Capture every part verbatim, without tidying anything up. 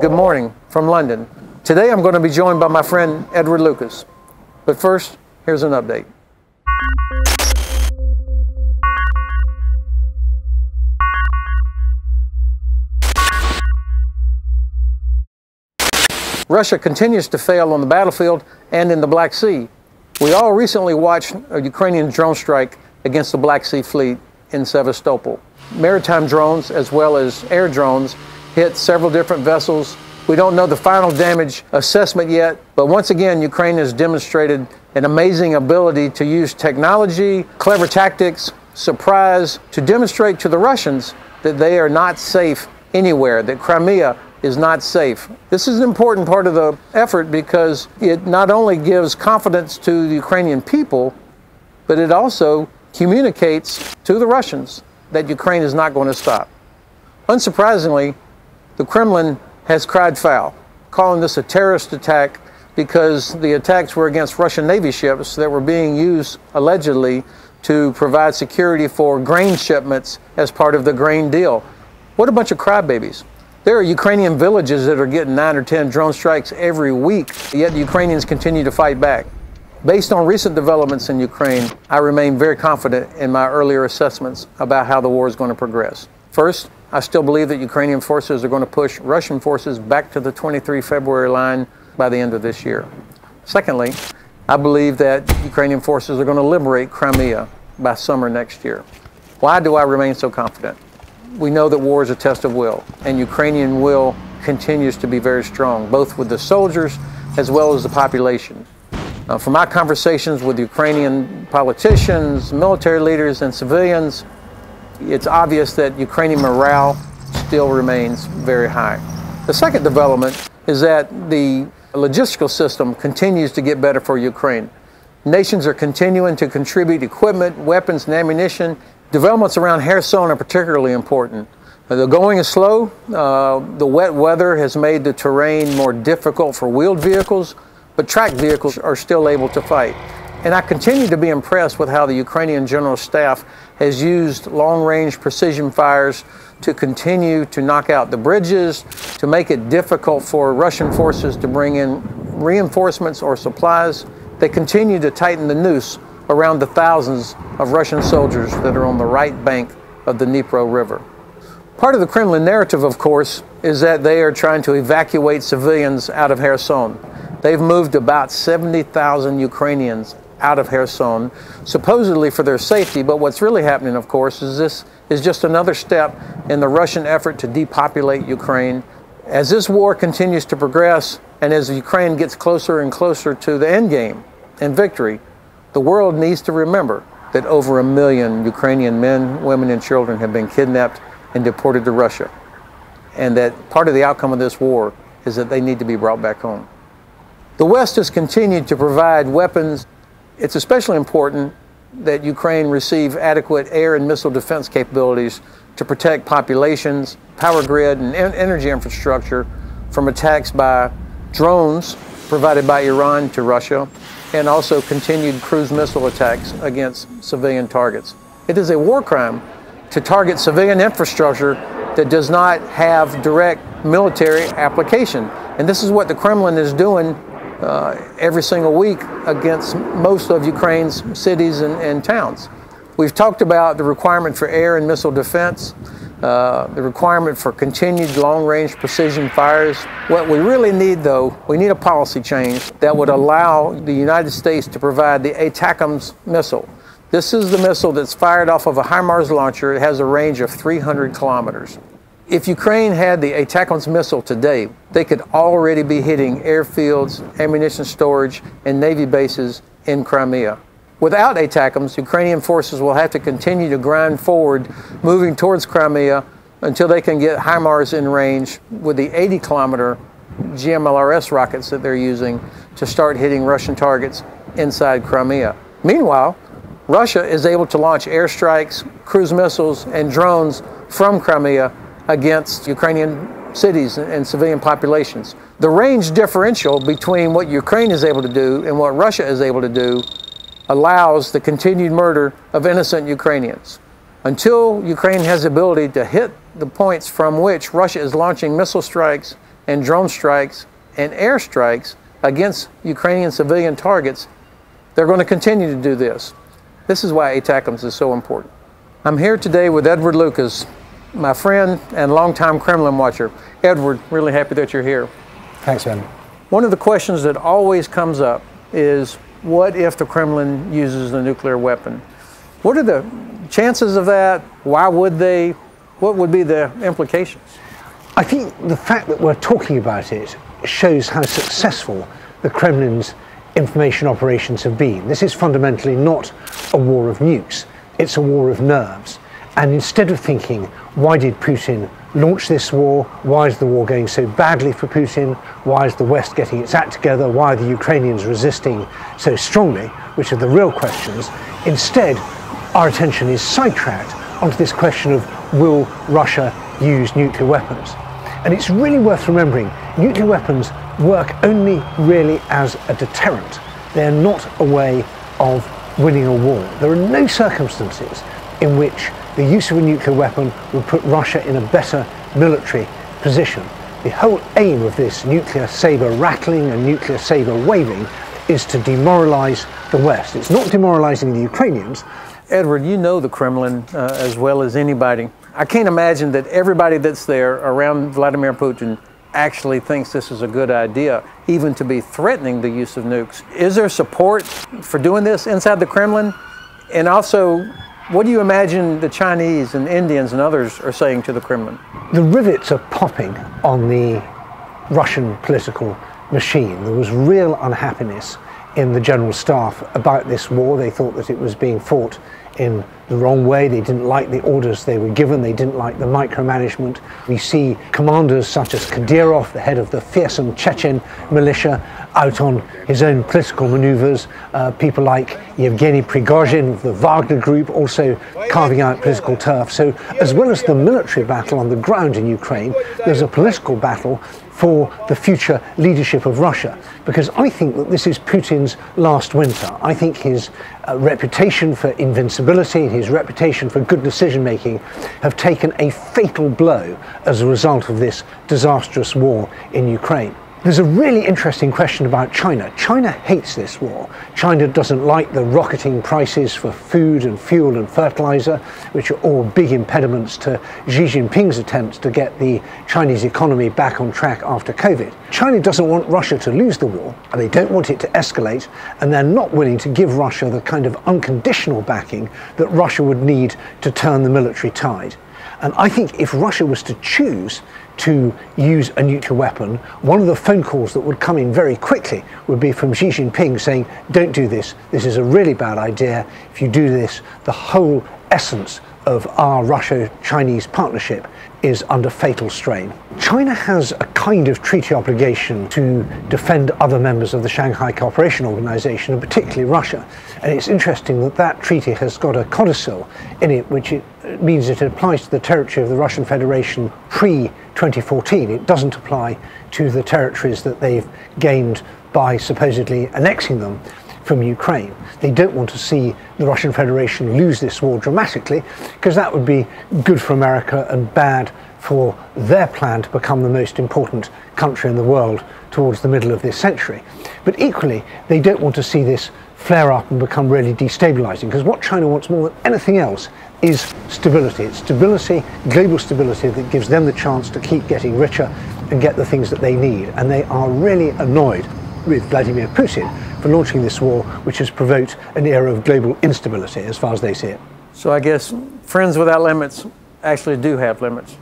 Good morning from London. Today I'm going to be joined by my friend Edward Lucas. But first, here's an update. Russia continues to fail on the battlefield and in the Black Sea. We all recently watched a Ukrainian drone strike against the Black Sea fleet in Sevastopol. Maritime drones, as well as air drones, hit several different vessels. We don't know the final damage assessment yet, but once again, Ukraine has demonstrated an amazing ability to use technology, clever tactics, surprise, to demonstrate to the Russians that they are not safe anywhere, that Crimea is not safe. This is an important part of the effort because it not only gives confidence to the Ukrainian people, but it also communicates to the Russians that Ukraine is not going to stop. Unsurprisingly, the Kremlin has cried foul, calling this a terrorist attack because the attacks were against Russian Navy ships that were being used allegedly to provide security for grain shipments as part of the grain deal. What a bunch of crybabies. There are Ukrainian villages that are getting nine or ten drone strikes every week, yet the Ukrainians continue to fight back. Based on recent developments in Ukraine, I remain very confident in my earlier assessments about how the war is going to progress. First, I still believe that Ukrainian forces are going to push Russian forces back to the twenty-third of February line by the end of this year. Secondly, I believe that Ukrainian forces are going to liberate Crimea by summer next year. Why do I remain so confident? We know that war is a test of will, and Ukrainian will continues to be very strong, both with the soldiers as well as the population. Uh, from my conversations with Ukrainian politicians, military leaders, and civilians, it's obvious that Ukrainian morale still remains very high. The second development is that the logistical system continues to get better for Ukraine. Nations are continuing to contribute equipment, weapons, and ammunition. Developments around Kherson are particularly important. The going is slow. Uh, the wet weather has made the terrain more difficult for wheeled vehicles, but tracked vehicles are still able to fight. And I continue to be impressed with how the Ukrainian General Staff has used long-range precision fires to continue to knock out the bridges, to make it difficult for Russian forces to bring in reinforcements or supplies. They continue to tighten the noose around the thousands of Russian soldiers that are on the right bank of the Dnipro River. Part of the Kremlin narrative, of course, is that they are trying to evacuate civilians out of Kherson. They've moved about seventy thousand Ukrainians out of Kherson, supposedly for their safety, but what's really happening, of course, is this is just another step in the Russian effort to depopulate Ukraine. As this war continues to progress, and as Ukraine gets closer and closer to the end game and victory, the world needs to remember that over a million Ukrainian men, women, and children have been kidnapped and deported to Russia, and that part of the outcome of this war is that they need to be brought back home. The West has continued to provide weapons. It's especially important that Ukraine receive adequate air and missile defense capabilities to protect populations, power grid, and energy infrastructure from attacks by drones provided by Iran to Russia, and also continued cruise missile attacks against civilian targets. It is a war crime to target civilian infrastructure that does not have direct military application. And this is what the Kremlin is doing uh, every single week against most of Ukraine's cities and, and towns. We've talked about the requirement for air and missile defense, uh, the requirement for continued long-range precision fires. What we really need, though, we need a policy change that would allow the United States to provide the ATACMS missile. This is the missile that's fired off of a HIMARS launcher. It has a range of three hundred kilometers. If Ukraine had the ATACMS missile today, they could already be hitting airfields, ammunition storage, and Navy bases in Crimea. Without ATACMS, Ukrainian forces will have to continue to grind forward, moving towards Crimea until they can get HIMARS in range with the eighty kilometer G M L R S rockets that they're using to start hitting Russian targets inside Crimea. Meanwhile, Russia is able to launch airstrikes, cruise missiles, and drones from Crimea against Ukrainian cities and civilian populations. The range differential between what Ukraine is able to do and what Russia is able to do allows the continued murder of innocent Ukrainians. Until Ukraine has the ability to hit the points from which Russia is launching missile strikes and drone strikes and airstrikes against Ukrainian civilian targets, they're going to continue to do this. This is why ATACMS is so important. I'm here today with Edward Lucas, my friend and longtime Kremlin watcher. Edward, really happy that you're here. Thanks, Ben. One of the questions that always comes up is, what if the Kremlin uses a nuclear weapon? What are the chances of that? Why would they? What would be the implications? I think the fact that we're talking about it shows how successful the Kremlin's information operations have been. This is fundamentally not a war of nukes, it's a war of nerves. And instead of thinking, why did Putin launch this war? Why is the war going so badly for Putin? Why is the West getting its act together? Why are the Ukrainians resisting so strongly? Which are the real questions. Instead, our attention is sidetracked onto this question of, will Russia use nuclear weapons? And it's really worth remembering, nuclear weapons work only really as a deterrent. They're not a way of winning a war. There are no circumstances in which the use of a nuclear weapon would put Russia in a better military position. The whole aim of this nuclear saber rattling and nuclear saber waving is to demoralize the West. It's not demoralizing the Ukrainians. Edward, you know the Kremlin uh, as well as anybody. I can't imagine that everybody that's there around Vladimir Putin actually thinks this is a good idea, even to be threatening the use of nukes. Is there support for doing this inside the Kremlin? And also, what do you imagine the Chinese and Indians and others are saying to the Kremlin? The rivets are popping on the Russian political machine. There was real unhappiness in the general staff about this war. They thought that it was being fought in the wrong way. They didn't like the orders they were given. They didn't like the micromanagement. We see commanders such as Kadyrov, the head of the fearsome Chechen militia, out on his own political maneuvers. Uh, people like Yevgeny Prigozhin of the Wagner Group also carving out political turf. So as well as the military battle on the ground in Ukraine, there's a political battle for the future leadership of Russia, because I think that this is Putin's last winter. I think his uh, reputation for invincibility and his reputation for good decision-making have taken a fatal blow as a result of this disastrous war in Ukraine. There's a really interesting question about China. China hates this war. China doesn't like the rocketing prices for food and fuel and fertilizer, which are all big impediments to Xi Jinping's attempts to get the Chinese economy back on track after COVID. China doesn't want Russia to lose the war, and they don't want it to escalate, and they're not willing to give Russia the kind of unconditional backing that Russia would need to turn the military tide. And I think if Russia was to choose to use a nuclear weapon, one of the phone calls that would come in very quickly would be from Xi Jinping saying, don't do this, this is a really bad idea. If you do this, the whole essence of our Russia-Chinese partnership is under fatal strain. China has a kind of treaty obligation to defend other members of the Shanghai Cooperation Organization, and particularly Russia. And it's interesting that that treaty has got a codicil in it, which it means it applies to the territory of the Russian Federation pre twenty fourteen. It doesn't apply to the territories that they've gained by supposedly annexing them from Ukraine. They don't want to see the Russian Federation lose this war dramatically, because that would be good for America and bad for their plan to become the most important country in the world towards the middle of this century. But equally, they don't want to see this flare up and become really destabilizing, because what China wants more than anything else is stability. It's stability, global stability, that gives them the chance to keep getting richer and get the things that they need. And they are really annoyed with Vladimir Putin for launching this war, which has provoked an era of global instability as far as they see it. So I guess friends without limits actually do have limits.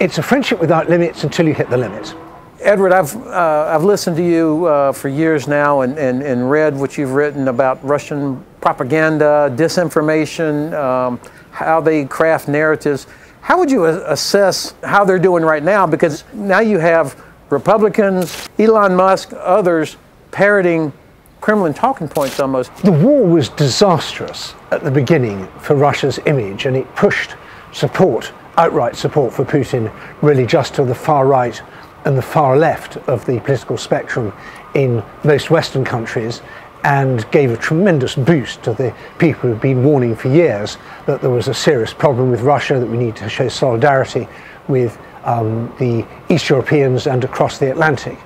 It's a friendship without limits until you hit the limits. Edward, I've, uh, I've listened to you uh, for years now and, and, and read what you've written about Russian propaganda, disinformation, um, how they craft narratives. How would you assess how they're doing right now? Because now you have Republicans, Elon Musk, others parroting Kremlin talking points almost. The war was disastrous at the beginning for Russia's image, and it pushed support, outright support for Putin, really just to the far right and the far left of the political spectrum in most Western countries, and gave a tremendous boost to the people who've been warning for years that there was a serious problem with Russia, that we need to show solidarity with um, the East Europeans and across the Atlantic.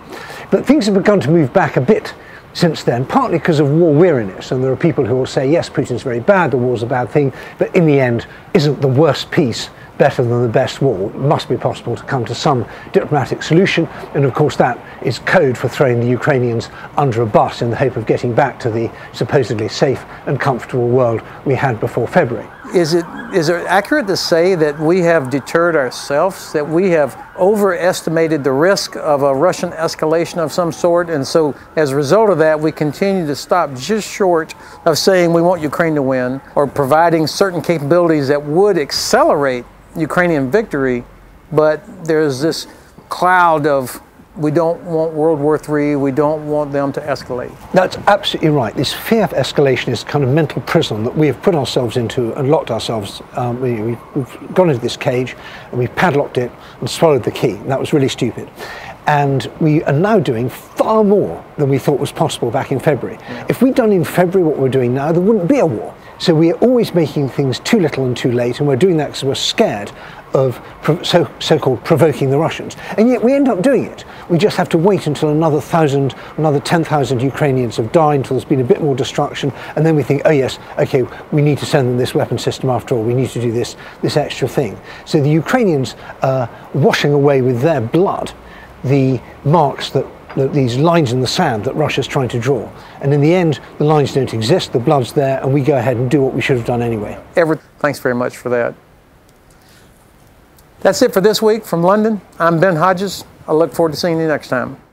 But things have begun to move back a bit since then, partly because of war weariness, and there are people who will say, yes, Putin's very bad, the war's a bad thing, but in the end, isn't the worst peace better than the best war? It must be possible to come to some diplomatic solution, and of course that is code for throwing the Ukrainians under a bus in the hope of getting back to the supposedly safe and comfortable world we had before February. Is it, is it accurate to say that we have deterred ourselves, that we have overestimated the risk of a Russian escalation of some sort, and so as a result of that we continue to stop just short of saying we want Ukraine to win or providing certain capabilities that would accelerate Ukrainian victory, but there's this cloud of we don't want World War Three, we don't want them to escalate. That's absolutely right. This fear of escalation is kind of mental prison that we have put ourselves into and locked ourselves. Um, we, we've gone into this cage and we've padlocked it and swallowed the key. That was really stupid. And we are now doing far more than we thought was possible back in February. Yeah. If we'd done in February what we're doing now, there wouldn't be a war. So we are always making things too little and too late, and we're doing that because we're scared of so, so-called provoking the Russians. And yet we end up doing it. We just have to wait until another thousand, another ten thousand Ukrainians have died, until there's been a bit more destruction, and then we think, oh yes, okay, we need to send them this weapon system after all, we need to do this, this extra thing. So the Ukrainians are washing away with their blood the marks that these lines in the sand that Russia's trying to draw. And in the end, the lines don't exist, the blood's there, and we go ahead and do what we should have done anyway. Edward, thanks very much for that. That's it for this week from London. I'm Ben Hodges. I look forward to seeing you next time.